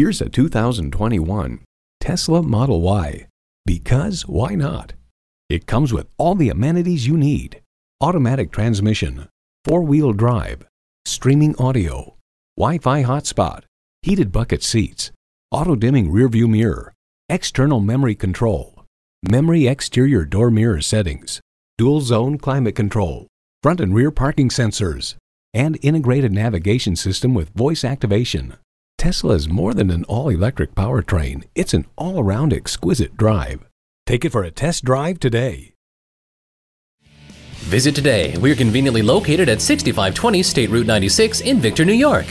Here's a 2021 Tesla Model Y, because why not? It comes with all the amenities you need: automatic transmission, four-wheel drive, streaming audio, Wi-Fi hotspot, heated bucket seats, auto-dimming rearview mirror, external memory control, memory exterior door mirror settings, dual-zone climate control, front and rear parking sensors, and integrated navigation system with voice activation. Tesla is more than an all-electric powertrain. It's an all-around exquisite drive. Take it for a test drive today. Visit today. We're conveniently located at 6520 State Route 96 in Victor, New York.